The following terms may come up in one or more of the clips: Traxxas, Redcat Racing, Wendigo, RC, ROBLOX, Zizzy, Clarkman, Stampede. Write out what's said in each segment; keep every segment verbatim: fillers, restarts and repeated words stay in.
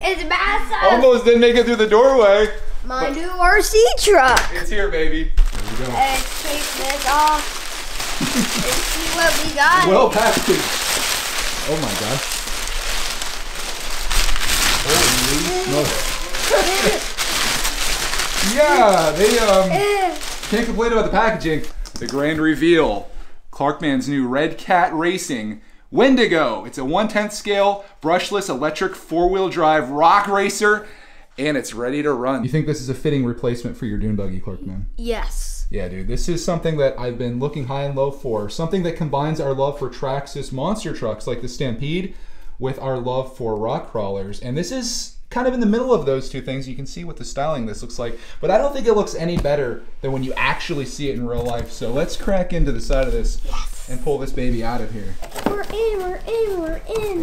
It's massive. Almost didn't make it through the doorway. My new R C truck. It's here, baby. There we go. Let's take this off and see what we got. Well packaged. Oh my gosh. Holy no. Yeah, they um can't complain about the packaging. The grand reveal. Clarkman's new Redcat Racing Wendigo. It's a one tenth scale, brushless, electric, four-wheel drive rock racer, and it's ready to run. You think this is a fitting replacement for your dune buggy, Clarkman? Yes. Yeah, dude, this is something that I've been looking high and low for. Something that combines our love for Traxxas monster trucks like the Stampede with our love for rock crawlers. And this is kind of in the middle of those two things. You can see what the styling this looks like, but I don't think it looks any better than when you actually see it in real life. So let's crack into the side of this. Yes. And pull this baby out of here. We're in, we're in, we're in.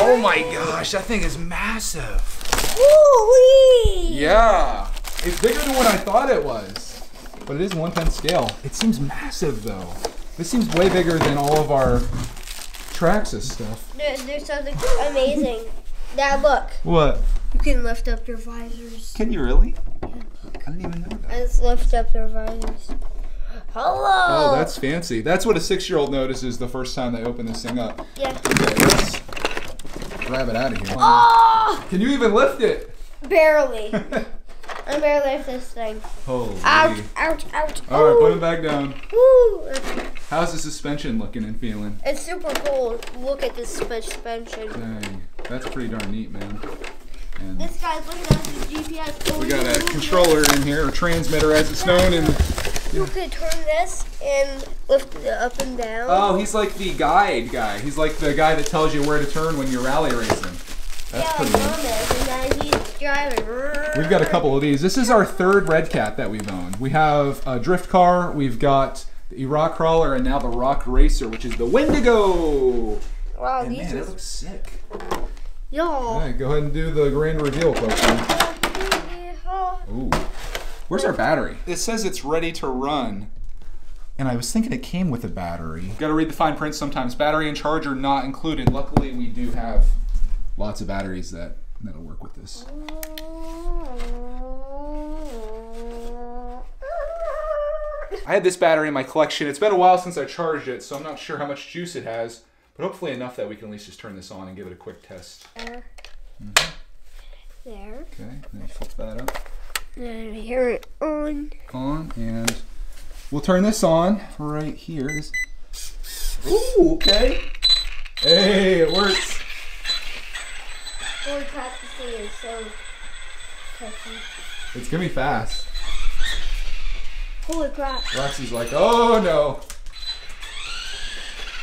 Oh my gosh, that thing is massive. Woo-wee! Yeah, it's bigger than what I thought it was, but it is one tenth scale. It seems massive though. This seems way bigger than all of our Traxxas stuff. There, there's something amazing. Now look. What? You can lift up your visors. Can you really? Yeah. I didn't even know that. I just lift up their visors. Hello! Oh, that's fancy. That's what a six-year-old notices the first time they open this thing up. Yeah. Okay, let's grab it out of here. Oh! Can you even lift it? Barely. I barely lift this thing. Holy. Ouch, ouch, ouch. All right, put it back down. Woo. How's the suspension looking and feeling? It's super cool. Look at this suspension. Dang. That's pretty darn neat, man. And this guy's looking at his G P S. We got a controller in here, or transmitter as it's known, and you could turn this and lift it up and down. Oh, he's like the guide guy. He's like the guy that tells you where to turn when you're rally racing. That's yeah, pretty cool. He's driving. We've got a couple of these. This is our third Redcat that we've owned. We have a drift car, we've got the rock crawler, and now the rock racer, which is the Wendigo. Wow, and these man, that looks sick. Yo. All right, go ahead and do the grand reveal, folks. Ooh. Where's our battery? It says it's ready to run. And I was thinking it came with a battery. Got to read the fine print sometimes. Battery and charger not included. Luckily, we do have lots of batteries that, that'll work with this. I had this battery in my collection. It's been a while since I charged it, so I'm not sure how much juice it has. But hopefully enough that we can at least just turn this on and give it a quick test. There. Mm-hmm. There. Okay, then flip that up. And here it on. On, and we'll turn this on right here. This... Ooh, okay. Hey, it works. We're practicing it, so it's gonna be fast. Holy crap. Roxy's like, oh no.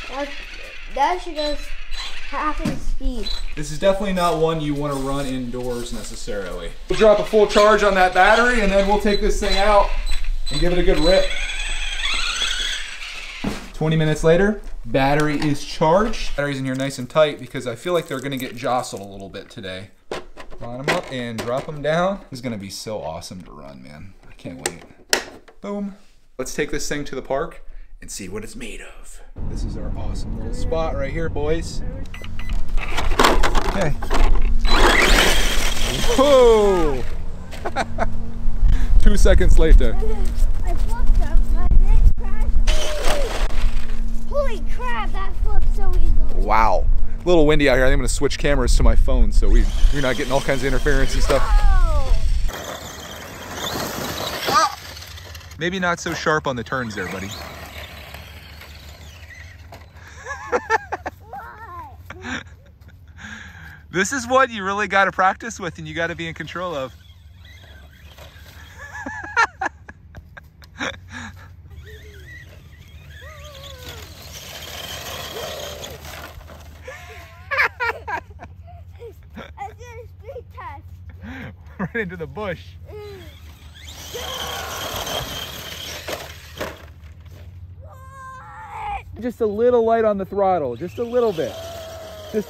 That's That should go half in speed. This is definitely not one you want to run indoors necessarily. We'll drop a full charge on that battery and then we'll take this thing out and give it a good rip. twenty minutes later, battery is charged. Batteries in here nice and tight because I feel like they're going to get jostled a little bit today. Line them up and drop them down. This is going to be so awesome to run, man. I can't wait. Boom. Let's take this thing to the park and see what it's made of. This is our awesome little spot right here, boys. Okay. Whoa! Two seconds later. I flipped up, my neck crashed. Holy crap, that flipped so easily. Wow. A little windy out here. I think I'm gonna switch cameras to my phone so we, we're not getting all kinds of interference and stuff. Ah. Maybe not so sharp on the turns there, buddy. This is what you really got to practice with and you got to be in control of. I did a street test. Right into the bush. Just a little light on the throttle, just a little bit. Just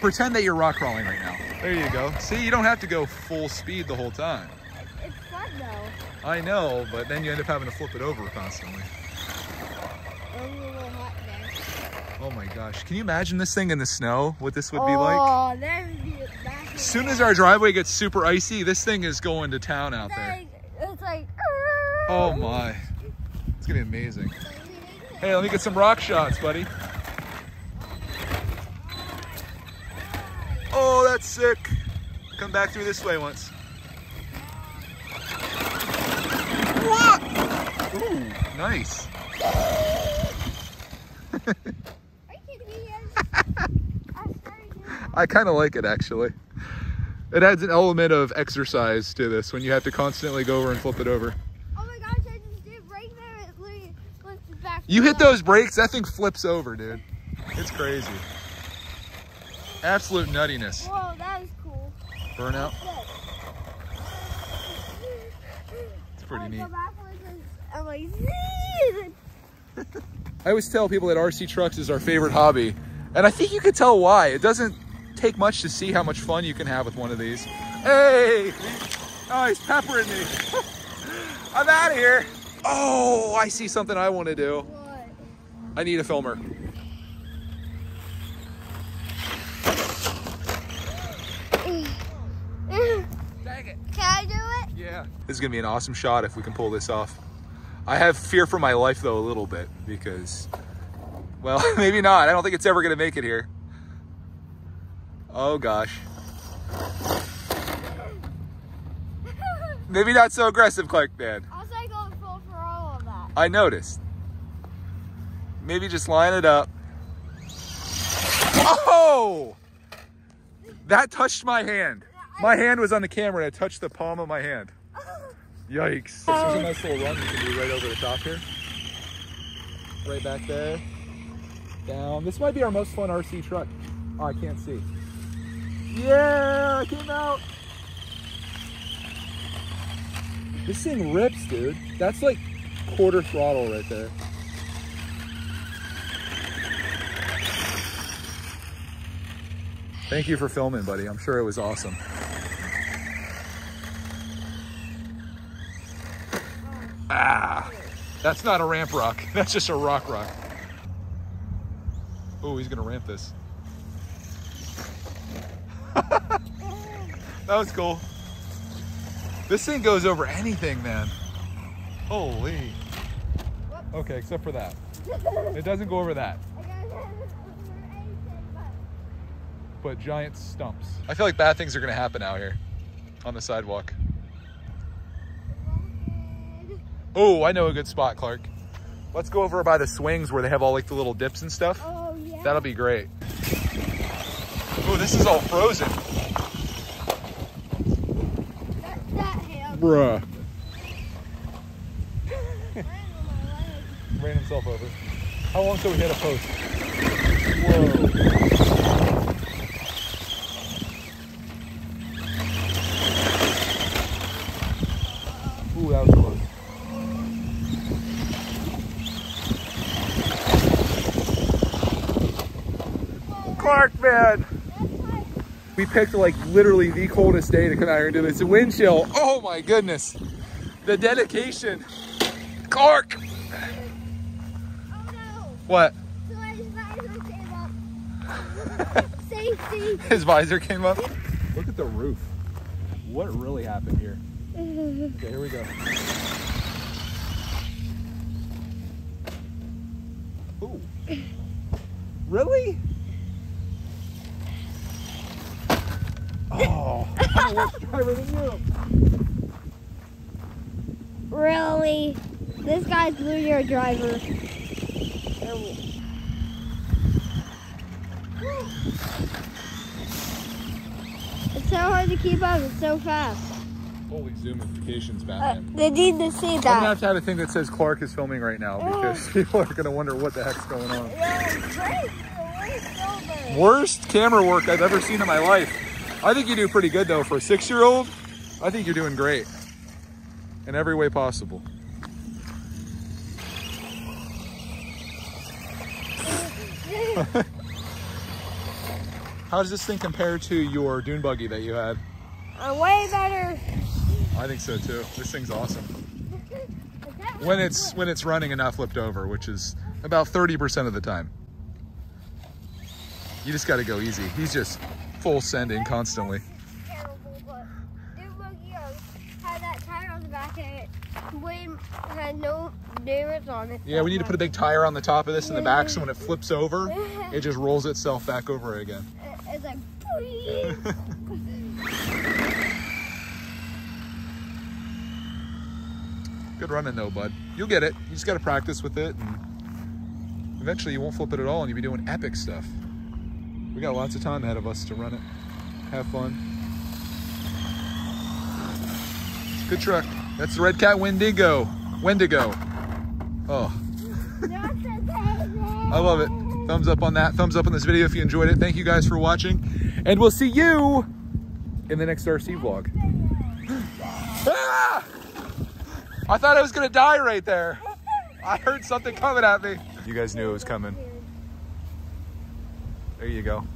pretend that you're rock crawling right now. There you go. See, you don't have to go full speed the whole time. It's fun though. I know, but then you end up having to flip it over constantly. I'm a little hot there. Oh my gosh. Can you imagine this thing in the snow? What this would be oh, like? Oh, that would be amazing. As soon as our driveway gets super icy, this thing is going to town out there. It's like... Oh my. It's going to be amazing. Hey, let me get some rock shots, buddy. Oh, that's sick. Come back through this way once. What? Ooh, nice. I kind of like it, actually. It adds an element of exercise to this when you have to constantly go over and flip it over. Oh my gosh, I just did right there. It literally flips back. You hit those brakes, that thing flips over, dude. It's crazy. Absolute nuttiness. Whoa, that was cool. Burnout. It's pretty neat. I'm like, I always tell people that R C trucks is our favorite hobby, and I think you can tell why. It doesn't take much to see how much fun you can have with one of these. Hey! Oh, he's peppering me. I'm out of here. Oh, I see something I want to do. What? I need a filmer. Yeah. This is gonna be an awesome shot if we can pull this off. I have fear for my life though a little bit because, well, maybe not. I don't think it's ever gonna make it here. Oh gosh. Maybe not so aggressive, Clark, man. Also, I go full for all of that. I noticed. Maybe just line it up. Oh! That touched my hand. My hand was on the camera and it touched the palm of my hand. Yikes. This is a nice little run you can do right over the top here. Right back there. Down. This might be our most fun R C truck. Oh, I can't see. Yeah, I came out. This thing rips, dude. That's like quarter throttle right there. Thank you for filming, buddy. I'm sure it was awesome. Ah, that's not a ramp rock. That's just a rock rock. Oh, he's gonna ramp this. That was cool. This thing goes over anything, man. Holy. Okay, except for that. It doesn't go over that. But giant stumps. I feel like bad things are gonna happen out here on the sidewalk. Oh, I know a good spot, Clark. Let's go over by the swings where they have all like the little dips and stuff. Oh, yeah. That'll be great. Oh, this is all frozen. That's that ham. Bruh. Ran himself over. How long till we hit a post? Whoa. Ooh, that was close. Clark, man! We picked like literally the coldest day to come out here and do this. A wind chill. Oh my goodness. The dedication. Clark! Oh no. What? So his visor came up. Safety. His visor came up. Look at the roof. What really happened here? Okay, here we go. Ooh. Really? Oh, I'm a worse driver than you. Really? This guy's blue year driver. It's so hard to keep up, it's so fast. Holy zoomifications, Batman. Uh, they need to see that. I'm gonna have to have a thing that says Clark is filming right now because people are gonna wonder what the heck's going on. Yeah, worst camera work I've ever seen in my life. I think you do pretty good though for a six-year-old. I think you're doing great in every way possible. How does this thing compare to your dune buggy that you had? Uh, way better. I think so too. This thing's awesome. When it's when it's running and not flipped over, which is about thirty percent of the time. You just gotta go easy. He's just full sending constantly. Yeah, we need to put a big tire on the top of this in the back, so when it flips over, it just rolls itself back over again. It's like, good running though, bud. You'll get it. You just got to practice with it, and eventually you won't flip it at all, and you'll be doing epic stuff. We got lots of time ahead of us to run it. Have fun. Good truck. That's the Redcat Wendigo. Wendigo. Oh. I love it. Thumbs up on that. Thumbs up on this video if you enjoyed it. Thank you guys for watching. And we'll see you in the next R C vlog. Ah! I thought I was going to die right there. I heard something coming at me. You guys knew it was coming. There you go.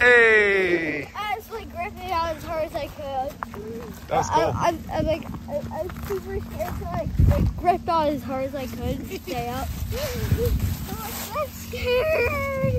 Hey! I was like ripping out as hard as I could. That was cool. I, I'm, I'm like, I, I'm super scared, so I like, gripped out as hard as I could to stay up. I'm like, I'm scared.